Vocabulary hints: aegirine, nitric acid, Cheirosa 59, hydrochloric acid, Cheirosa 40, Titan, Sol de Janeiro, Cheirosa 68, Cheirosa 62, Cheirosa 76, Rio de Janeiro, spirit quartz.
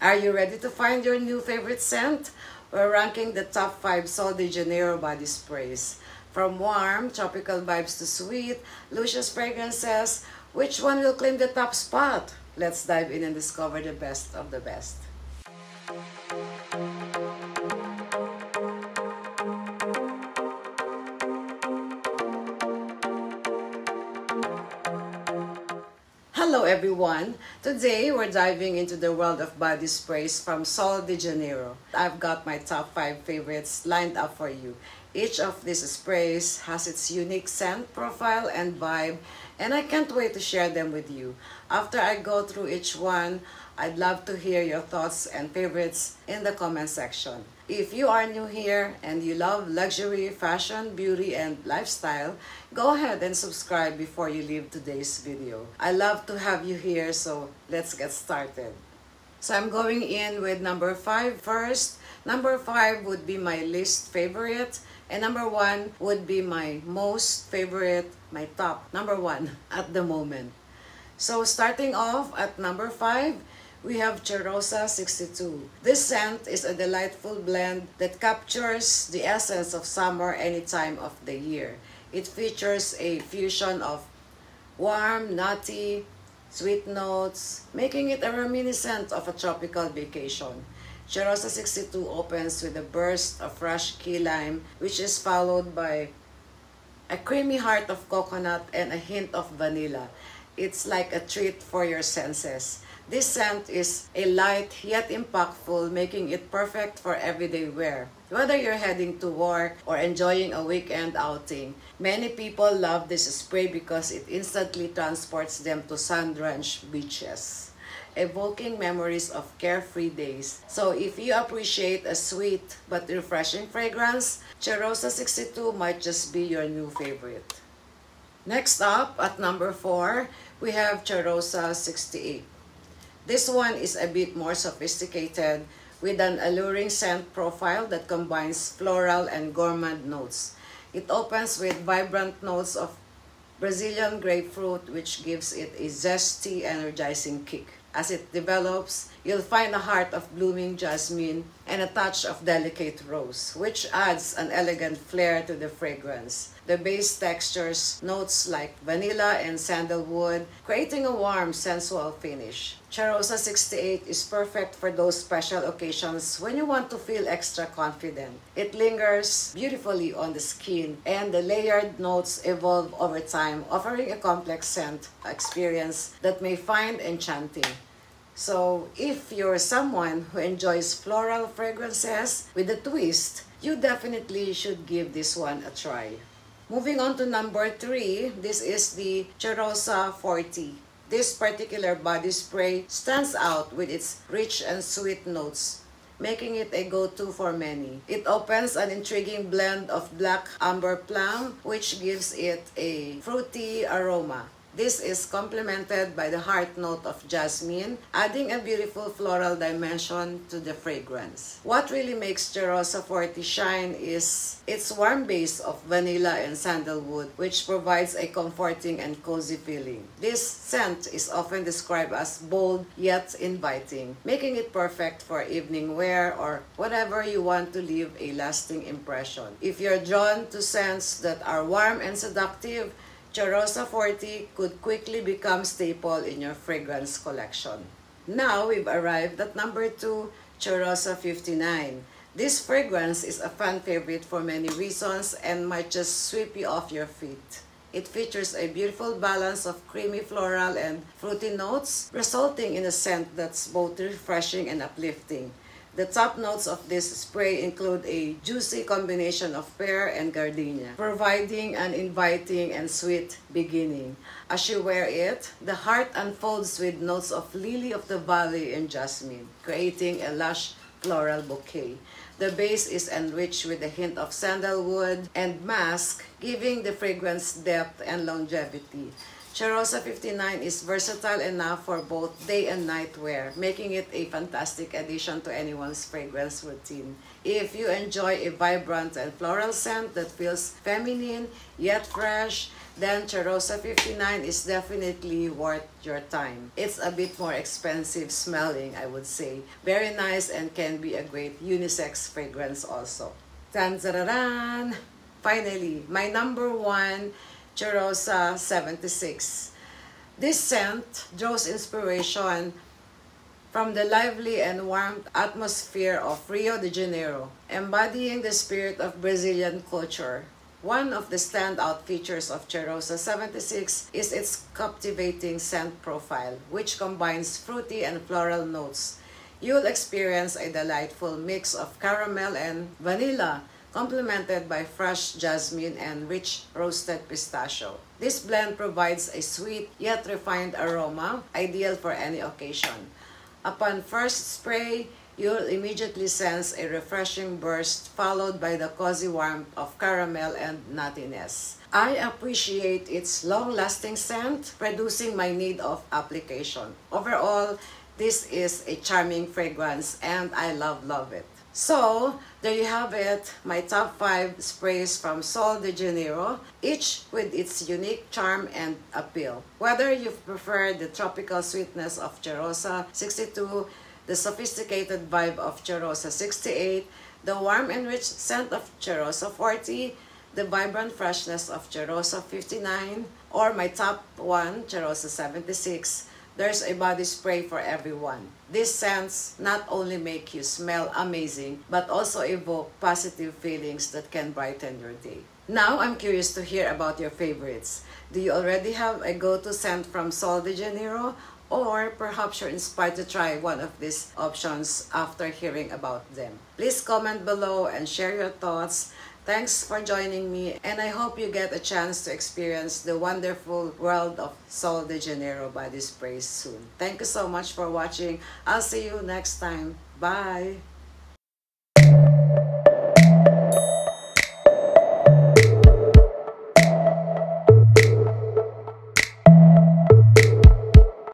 Are you ready to find your new favorite scent? We're ranking the top 5 Sol de Janeiro body sprays. From warm, tropical vibes to sweet, luscious fragrances, which one will claim the top spot? Let's dive in and discover the best of the best. Hello everyone! Today we're diving into the world of body sprays from Sol de Janeiro. I've got my top 5 favorites lined up for you. Each of these sprays has its unique scent, profile, and vibe, and I can't wait to share them with you. After I go through each one, I'd love to hear your thoughts and favorites in the comment section. If you are new here and you love luxury, fashion, beauty, and lifestyle, go ahead and subscribe before you leave today's video. I love to have you here, so let's get started. So I'm going in with number 5 first. Number 5 would be my least favorite, and number 1 would be my most favorite, my top number 1 at the moment. So starting off at number 5, we have Cheirosa 62. This scent is a delightful blend that captures the essence of summer any time of the year. It features a fusion of warm, nutty, sweet notes, making it a reminiscent of a tropical vacation. Cheirosa 62 opens with a burst of fresh key lime, which is followed by a creamy heart of coconut and a hint of vanilla. It's like a treat for your senses. This scent is a light yet impactful, making it perfect for everyday wear. Whether you're heading to work or enjoying a weekend outing, many people love this spray because it instantly transports them to sun-drenched beaches, evoking memories of carefree days. So if you appreciate a sweet but refreshing fragrance, Cheirosa 62 might just be your new favorite. Next up, at number 4, we have Cheirosa 68. This one is a bit more sophisticated, with an alluring scent profile that combines floral and gourmand notes. It opens with vibrant notes of Brazilian grapefruit, which gives it a zesty, energizing kick. As it develops, you'll find a heart of blooming jasmine and a touch of delicate rose, which adds an elegant flair to the fragrance. The base textures notes like vanilla and sandalwood, creating a warm, sensual finish. Cheirosa 68 is perfect for those special occasions when you want to feel extra confident. It lingers beautifully on the skin, and the layered notes evolve over time, offering a complex scent experience that may find enchanting. So, if you're someone who enjoys floral fragrances with a twist, you definitely should give this one a try. Moving on to number 3, this is the Cheirosa 40. This particular body spray stands out with its rich and sweet notes, making it a go-to for many. It opens an intriguing blend of black amber plum, which gives it a fruity aroma. This is complemented by the heart note of jasmine, adding a beautiful floral dimension to the fragrance. What really makes Cheirosa 40 shine is its warm base of vanilla and sandalwood, which provides a comforting and cozy feeling. This scent is often described as bold yet inviting, making it perfect for evening wear or whatever you want to leave a lasting impression. If you're drawn to scents that are warm and seductive, Cheirosa 40 could quickly become staple in your fragrance collection. Now we've arrived at number 2, Cheirosa 59. This fragrance is a fan favorite for many reasons and might just sweep you off your feet. It features a beautiful balance of creamy floral and fruity notes, resulting in a scent that's both refreshing and uplifting. The top notes of this spray include a juicy combination of pear and gardenia, providing an inviting and sweet beginning. As you wear it, the heart unfolds with notes of lily of the valley and jasmine, creating a lush floral bouquet. The base is enriched with a hint of sandalwood and musk, giving the fragrance depth and longevity. Cheirosa 59 is versatile enough for both day and night wear, making it a fantastic addition to anyone's fragrance routine. If you enjoy a vibrant and floral scent that feels feminine yet fresh, then Cheirosa 59 is definitely worth your time. It's a bit more expensive smelling, I would say. Very nice and can be a great unisex fragrance also. Tanzararan! Finally, my number 1, Cheirosa 76. This scent draws inspiration from the lively and warm atmosphere of Rio de Janeiro, embodying the spirit of Brazilian culture. One of the standout features of Cheirosa 76 is its captivating scent profile, which combines fruity and floral notes. You'll experience a delightful mix of caramel and vanilla, complemented by fresh jasmine and rich roasted pistachio. This blend provides a sweet yet refined aroma, ideal for any occasion. Upon first spray, you'll immediately sense a refreshing burst followed by the cozy warmth of caramel and nuttiness. I appreciate its long-lasting scent, reducing my need of application. Overall, this is a charming fragrance and I love it. So, there you have it, my top 5 sprays from Sol de Janeiro, each with its unique charm and appeal. Whether you prefer the tropical sweetness of Cheirosa 62, the sophisticated vibe of Cheirosa 68, the warm and rich scent of Cheirosa 40, the vibrant freshness of Cheirosa 59, or my top 1, Cheirosa 76, there's a body spray for everyone. These scents not only make you smell amazing, but also evoke positive feelings that can brighten your day. Now, I'm curious to hear about your favorites. Do you already have a go-to scent from Sol de Janeiro? Or perhaps you're inspired to try one of these options after hearing about them. Please comment below and share your thoughts. Thanks for joining me, and I hope you get a chance to experience the wonderful world of Sol de Janeiro body sprays soon. Thank you so much for watching. I'll see you next time. Bye!